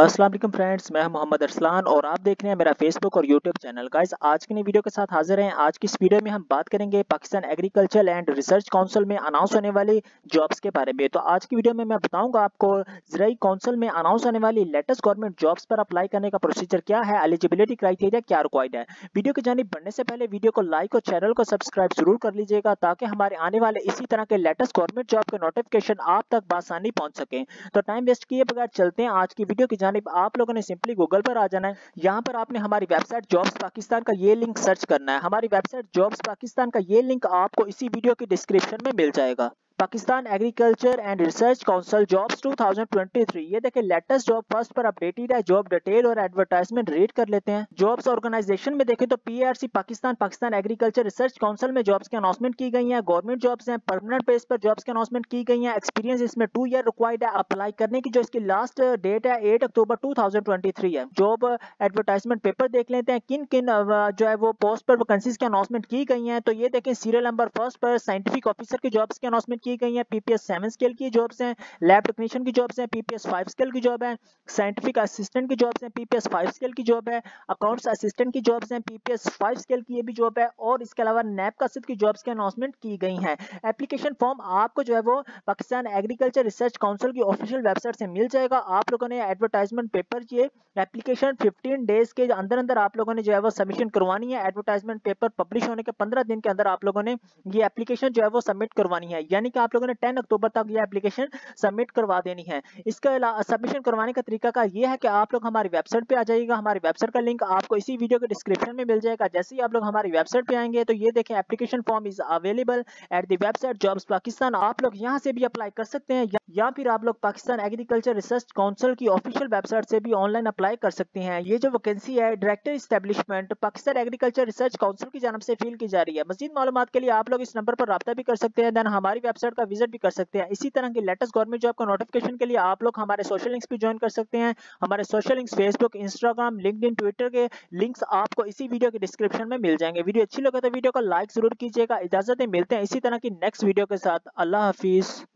अस्सलाम वालेकुम फ्रेंड्स, मैं मोहम्मद अरसलान और आप देख रहे हैं मेरा फेसबुक और यूट्यूब चैनल। गाइस आज की नई वीडियो के साथ हाजिर हैं। आज की इस वीडियो में हम बात करेंगे Pakistan agriculture and research council में अनाउंस होने वाली जॉब्स के बारे में। तो आज की वीडियो में मैं बताऊंगा आपको ज़राई काउंसिल में अनाउंस होने वाली लेटेस्ट गवर्नमेंट जॉब्स पर अप्लाई करने का प्रोसीजर क्या है, एलिजिबिलिटी क्राइटेरिया क्या रिक्वायर्ड है। वीडियो की जानिब बढ़ने से पहले वीडियो को लाइक और चैनल को सब्सक्राइब जरूर कर लीजिएगा ताकि हमारे आने वाले इसी तरह के लेटेस्ट गवर्नमेंट जॉब के नोटिफिकेशन आप तक बआसानी पहुंच सकें। तो टाइम वेस्ट किए बगैर चलते हैं आज की वीडियो की जानिब। आप लोगों ने सिंपली गूगल पर आ जाना है। यहाँ पर आपने हमारी वेबसाइट जॉब्स पाकिस्तान का ये लिंक सर्च करना है। हमारी वेबसाइट जॉब्स पाकिस्तान का ये लिंक आपको इसी वीडियो के डिस्क्रिप्शन में मिल जाएगा। Pakistan agriculture and research council jobs 2023, ये देखिए लेटेस्ट जॉब फर्स्ट पर अपडेटेड है। जॉब डिटेल और एडवर्टाइजमेंट रीड कर लेते हैं। जॉब्स ऑर्गेनाइजेशन में देखें तो PRC Pakistan Pakistan agriculture research council में जॉब्स की अनाउंसमेंट की गई है। गवर्नमेंट जॉब्स हैं, परमानेंट बेस पर जॉब्स की अनाउंसमेंट की गई है। एक्सपीरियंस इसमें 2 ईयर रिक्वायर्ड है। अप्लाई करने की जो इसकी लास्ट डेट है 8 अक्टूबर 2023 है। जॉब एडवर्टाइजमेंट पेपर देख लेते हैं किन किन जो है वो पोस्ट पर वैकेंसीज की अनाउंसमेंट की गई है। तो ये देखें सीरियल नंबर फर्स्ट पर साइंटिफिक ऑफिसर की जॉब्स की अनाउंसमेंट की गई है। पीपीएस 7 स्केल की जॉब्स हैं, लैब टेक्नीशियन की जॉब्स हैं, पीपीएस 5 स्केल की जॉब है। साइंटिफिक असिस्टेंट की जॉब्स हैं, पीपीएस 5 स्केल की जॉब है। अकाउंट्स असिस्टेंट की जॉब्स हैं, पीपीएस 5 स्केल की ये भी जॉब है। और इसके अलावा नैब कासिद की जॉब्स की अनाउंसमेंट की गई हैं। एप्लीकेशन फॉर्म आपको जो है वो पाकिस्तान एग्रीकल्चर रिसर्च काउंसिल की ऑफिशियल वेबसाइट से मिल जाएगा। आप लोगों ने एडवर्टाइजमेंट पेपर ये एप्लीकेशन 15 डेज के अंदर आप लोगों ने जो है वो सबमिशन करवानी है। एडवर्टाइजमेंट पेपर पब्लिश होने के 15 दिन के अंदर आप लोगों ने ये एप्लीकेशन जो है वो सबमिट करवानी है। यानी कि आप लोगों ने 10 अक्टूबर तक ये एप्लीकेशन सबमिट करवा देनी है। इसका सबमिशन करवाने का तरीका का ये है कि आप लोग हमारी वेबसाइट पे आ जाइएगा। हमारी वेबसाइट का लिंक आपको इसी वीडियो के डिस्क्रिप्शन में मिल जाएगा। जैसे ही आप लोग हमारी वेबसाइट पे आएंगे तो ये देखें application form is available at the website jobs Pakistan. आप लोग यहाँ से भी अप्लाई कर सकते हैं या फिर आप लोग पाकिस्तान एग्रीकल्चर रिसर्च काउंसिल की ऑफिशियल वेबसाइट से भी ऑनलाइन अप्लाई कर सकते हैं। ये जो वैकेंसी है director establishment Pakistan agriculture research council की जानिब से फिल की जा रही है। मज़ीद मालूमात के लिए आप लोग इस नंबर पर राब्ता भी कर सकते हैं, देन हमारी वेबसाइट का विजिट भी कर सकते हैं। इसी तरह की लेटेस्ट गवर्नमेंट जॉब का नोटिफिकेशन के लिए आप लोग हमारे सोशल लिंक्स भी ज्वाइन कर सकते हैं। हमारे social links Facebook, Instagram, LinkedIn, Twitter के लिंक्स आपको इसी वीडियो के डिस्क्रिप्शन में मिल जाएंगे। वीडियो अच्छी लगे तो वीडियो को लाइक जरूर कीजिएगा। इजाजतें मिलते हैं इसी तरह की नेक्स्ट वीडियो के साथ। अल्लाह हाफिज।